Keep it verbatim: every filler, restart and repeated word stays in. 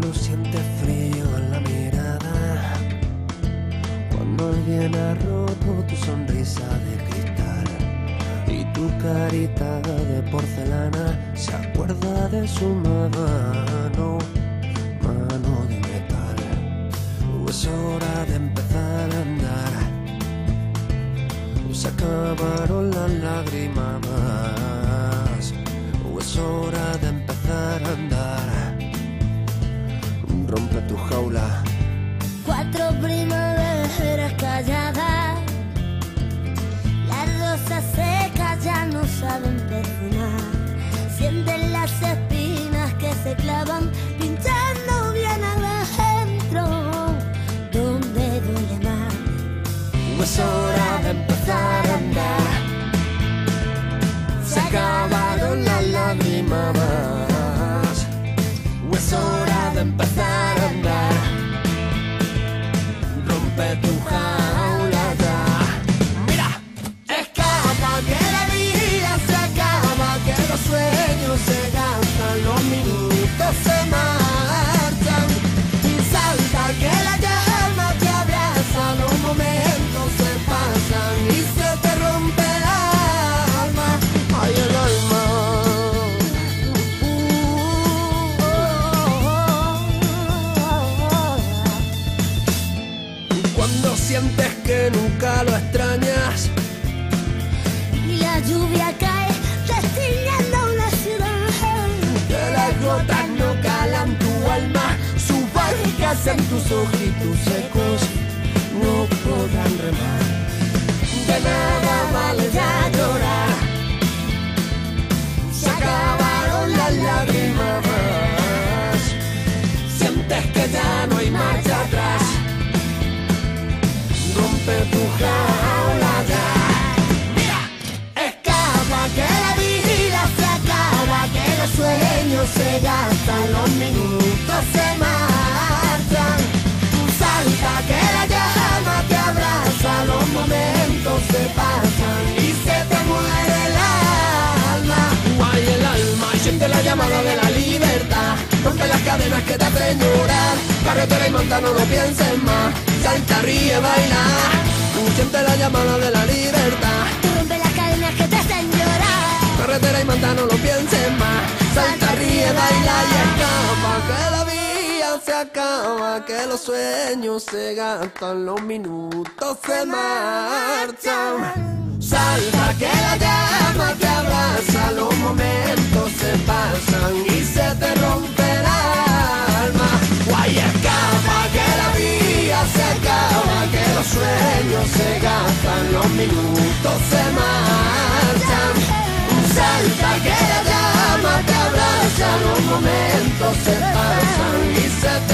No siente frío en la mirada cuando alguien ha roto tu sonrisa de cristal y tu carita de porcelana se acuerda de su mano, mano de metal. Es hora de empezar a andar. Se acabaron las lágrimas. Es hora de empezar a andar. Rompe tu jaula. Cuatro primaveras calladas, las rosas secas ya no saben perdonar. Sienten las espinas que se clavan, pinchando bien adentro, donde duele más. Es hora de empezar a andar. Se acabaron las lágrimas. Es hora de empezar. Rompe tu jaula ya. Mira, escapa, que la vida se acaba, que los sueños se gastan, los minutos se marchan. Y salta, que la llama te abraza, los momentos se pasan y se te rompe el alma. Ay, el alma. Cuando sientes que nunca lo extrañas y la lluvia cae destillando una ciudad, que las gotas no calan tu alma, sus barricas en tus ojos y tus secos no podrán remar. De nada vale ya llorar. Se acabaron las lágrimas. Sientes que ya no hay marcha atrás. Rompe tu jaula ya. Mira, escapa, que la vida se acaba, que los sueños se gastan, los minutos se marchan. Salta, que la llama te abraza, los momentos se pasan y se te muere el alma. Ay, el alma, y siente la llamada de la libertad. Rompe las cadenas que te hacen llorar. Carretera y monta, no lo pienses más. Salta, ríe, baila. Siente la llamada de la libertad. Rompe las cadenas que te hacen llorar. Carretera y monta, no lo pienses más. Salta, ríe, baila y escapa, que la vida se acaba, que los sueños se gastan, los minutos se marchan. Salta, que la llama te abraza, los momentos se pasan y se te rompe el alma. Guay, escapa, que la vida se acaba, que los sueños se gastan, los minutos se marchan. Salta, que la llama te abraza, los momentos se pasan y se te